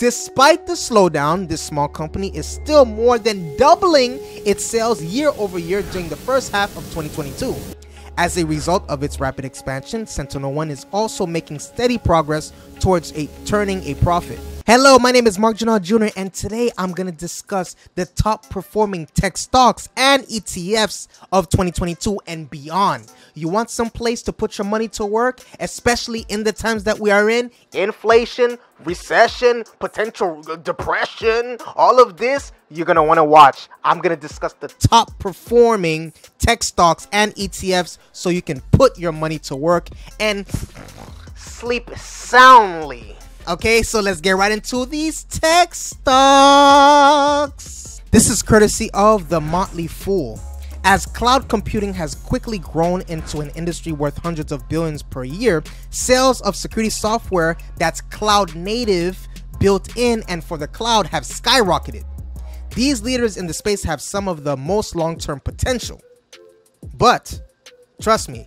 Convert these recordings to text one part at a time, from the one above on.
Despite the slowdown, this small company is still more than doubling its sales year over year during the first half of 2022. As a result of its rapid expansion, SentinelOne is also making steady progress towards turning a profit. Hello, my name is Marc Drouinaud Jr. and today I'm going to discuss the top performing tech stocks and ETFs of 2022 and beyond. You want some place to put your money to work, especially in the times that we are in? Inflation, recession, potential depression, all of this, you're going to want to watch. I'm going to discuss the top performing tech stocks and ETFs so you can put your money to work and sleep soundly. Okay, so let's get right into these tech stocks. This is courtesy of The Motley Fool. As cloud computing has quickly grown into an industry worth hundreds of billions per year, sales of security software that's cloud native, built in, and for the cloud have skyrocketed. These leaders in the space have some of the most long-term potential. But, trust me,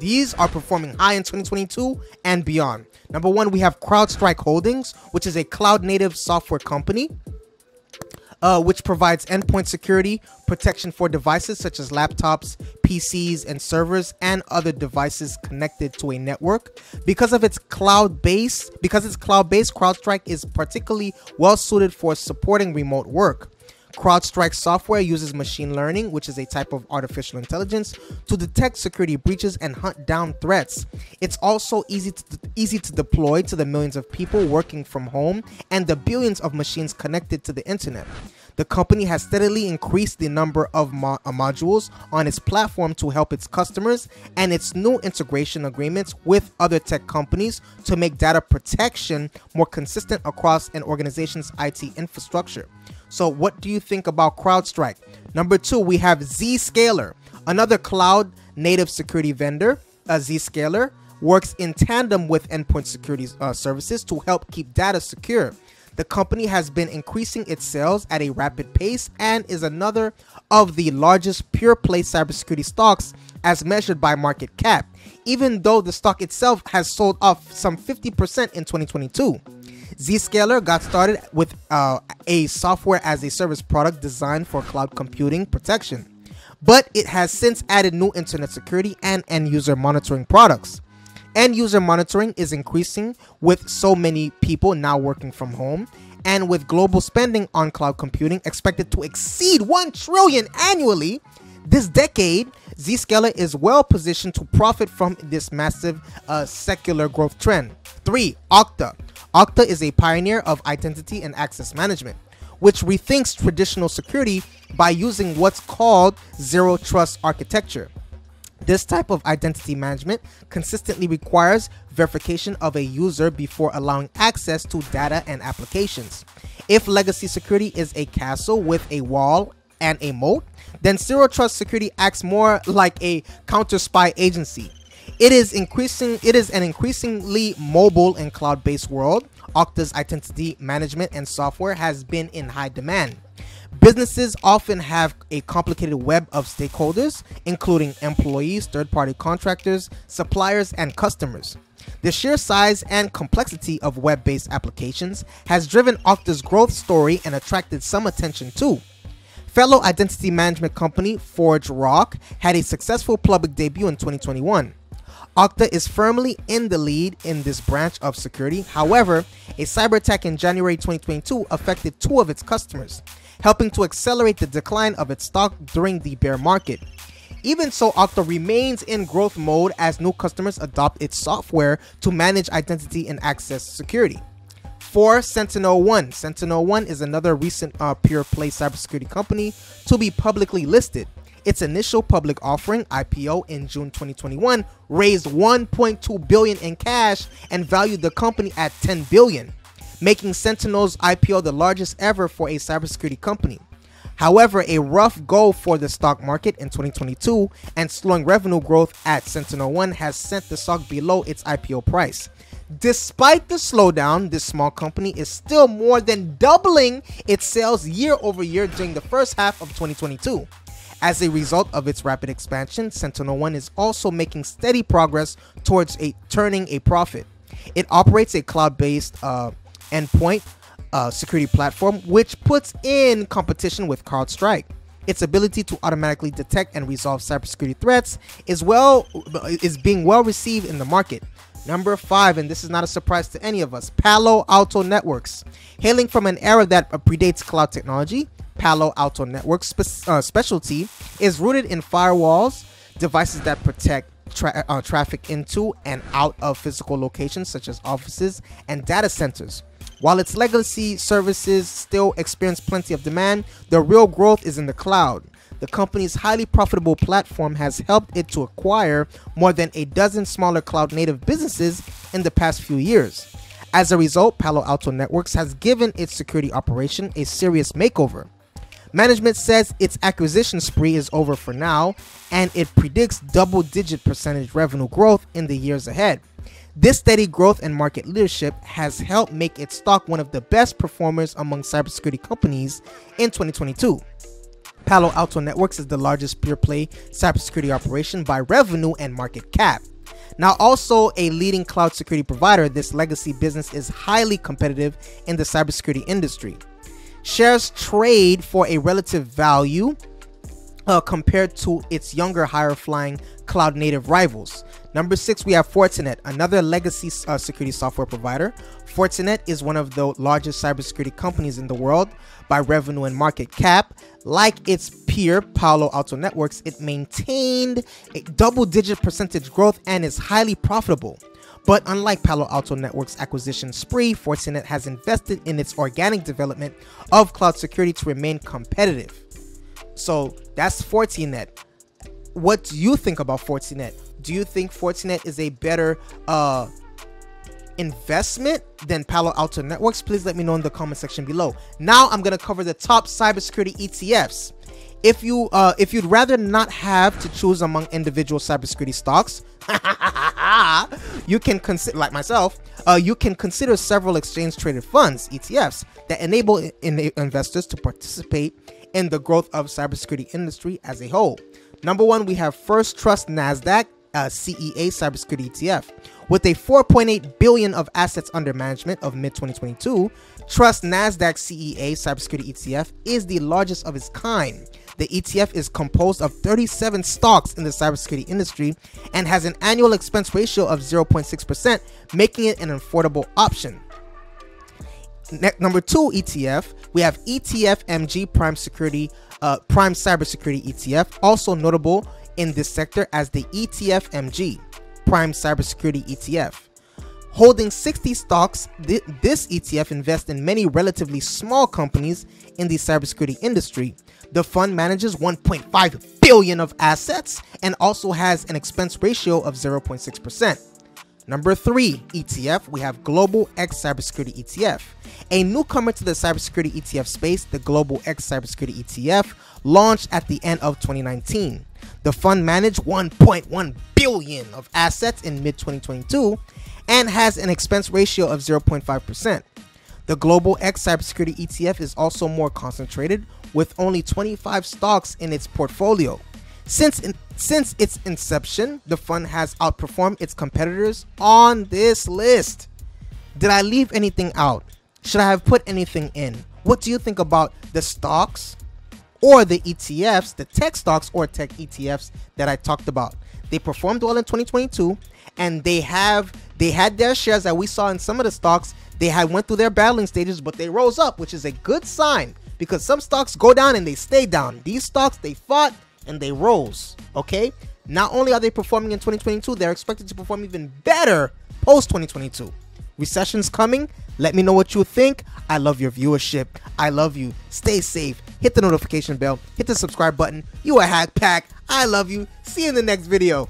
these are performing high in 2022 and beyond. Number one, we have CrowdStrike Holdings, which is a cloud-native software company, which provides endpoint security, protection for devices such as laptops, PCs, and servers, and other devices connected to a network. Because it's cloud-based, CrowdStrike is particularly well-suited for supporting remote work. CrowdStrike software uses machine learning, which is a type of artificial intelligence, to detect security breaches and hunt down threats. It's also easy to deploy to the millions of people working from home and the billions of machines connected to the internet. The company has steadily increased the number of modules on its platform to help its customers, and its new integration agreements with other tech companies to make data protection more consistent across an organization's IT infrastructure. So what do you think about CrowdStrike? Number two, we have Zscaler, another cloud-native security vendor. Zscaler works in tandem with endpoint security services to help keep data secure. The company has been increasing its sales at a rapid pace and is another of the largest pure-play cybersecurity stocks as measured by market cap, even though the stock itself has sold off some 50% in 2022. Zscaler got started with a software as a service product designed for cloud computing protection, but it has since added new internet security and end-user monitoring products. End-user monitoring is increasing with so many people now working from home, and with global spending on cloud computing expected to exceed $1 trillion annually this decade, Zscaler is well positioned to profit from this massive secular growth trend. 3. Okta. Okta is a pioneer of identity and access management, which rethinks traditional security by using what's called zero trust architecture. This type of identity management consistently requires verification of a user before allowing access to data and applications. If legacy security is a castle with a wall and a moat, then zero trust security acts more like a counter spy agency. It is an increasingly mobile and cloud-based world. Okta's identity management and software has been in high demand. Businesses often have a complicated web of stakeholders, including employees, third-party contractors, suppliers, and customers. The sheer size and complexity of web-based applications has driven Okta's growth story and attracted some attention too. Fellow identity management company ForgeRock had a successful public debut in 2021. Okta is firmly in the lead in this branch of security. However, a cyber attack in January 2022 affected two of its customers, helping to accelerate the decline of its stock during the bear market. Even so, Okta remains in growth mode as new customers adopt its software to manage identity and access security. 4. SentinelOne. SentinelOne is another recent pure-play cybersecurity company to be publicly listed. Its initial public offering, IPO, in June 2021 raised $1.2 billion in cash and valued the company at $10 billion, making Sentinel's IPO the largest ever for a cybersecurity company. However, a rough go for the stock market in 2022 and slowing revenue growth at SentinelOne has sent the stock below its IPO price. Despite the slowdown, this small company is still more than doubling its sales year over year during the first half of 2022. As a result of its rapid expansion, SentinelOne is also making steady progress towards turning a profit. It operates a cloud-based endpoint security platform, which puts in competition with CrowdStrike. Its ability to automatically detect and resolve cybersecurity threats is being well received in the market. Number 5, and this is not a surprise to any of us, Palo Alto Networks. Hailing from an era that predates cloud technology, Palo Alto Networks' specialty is rooted in firewalls, devices that protect traffic into and out of physical locations such as offices and data centers. While its legacy services still experience plenty of demand, the real growth is in the cloud. The company's highly profitable platform has helped it to acquire more than a dozen smaller cloud-native businesses in the past few years. As a result, Palo Alto Networks has given its security operation a serious makeover. Management says its acquisition spree is over for now, and it predicts double-digit percentage revenue growth in the years ahead. This steady growth and market leadership has helped make its stock one of the best performers among cybersecurity companies in 2022. Palo Alto Networks is the largest pure-play cybersecurity operation by revenue and market cap. Now also a leading cloud security provider, this legacy business is highly competitive in the cybersecurity industry. Shares trade for a relative value compared to its younger, higher-flying cloud-native rivals. Number 6, we have Fortinet, another legacy security software provider. Fortinet is one of the largest cybersecurity companies in the world by revenue and market cap. Like its peer, Palo Alto Networks, it maintained a double-digit percentage growth and is highly profitable. But unlike Palo Alto Networks' acquisition spree, Fortinet has invested in its organic development of cloud security to remain competitive. So that's Fortinet. What do you think about Fortinet? Do you think Fortinet is a better investment than Palo Alto Networks? Please let me know in the comment section below. Now I'm gonna cover the top cybersecurity ETFs. If you'd rather not have to choose among individual cybersecurity stocks, you can consider, like myself, you can consider several exchange-traded funds (ETFs) that enable investors to participate in the growth of cybersecurity industry as a whole. Number 1, we have First Trust Nasdaq CEA Cybersecurity ETF. With a $4.8 billion of assets under management of mid-2022, Trust Nasdaq CEA Cybersecurity ETF is the largest of its kind. The ETF is composed of 37 stocks in the cybersecurity industry and has an annual expense ratio of 0.6%, making it an affordable option. Number 2 ETF, we have ETF-MG Prime Cybersecurity ETF, also notable in this sector as the ETF-MG Prime Cybersecurity ETF. Holding 60 stocks, this ETF invests in many relatively small companies in the cybersecurity industry. The fund manages $1.5 billion of assets and also has an expense ratio of 0.6%. Number 3 ETF, we have Global X Cybersecurity ETF. A newcomer to the cybersecurity ETF space, the Global X Cybersecurity ETF launched at the end of 2019. The fund managed $1.1 billion of assets in mid-2022 and has an expense ratio of 0.5%. The Global X Cybersecurity ETF is also more concentrated, with only 25 stocks in its portfolio. Since its inception, the fund has outperformed its competitors on this list. Did I leave anything out? Should I have put anything in? What do you think about the stocks or the ETFs, the tech stocks or tech ETFs that I talked about? They performed well in 2022, and they had their shares that we saw in some of the stocks. They had went through their battling stages, but they rose up, which is a good sign, because some stocks go down and they stay down. These stocks, they fought and they rose, okay? Not only are they performing in 2022, they're expected to perform even better post-2022. Recession's coming. Let me know what you think. I love your viewership. I love you. Stay safe. Hit the notification bell. Hit the subscribe button. You a Hack Pack. I love you. See you in the next video.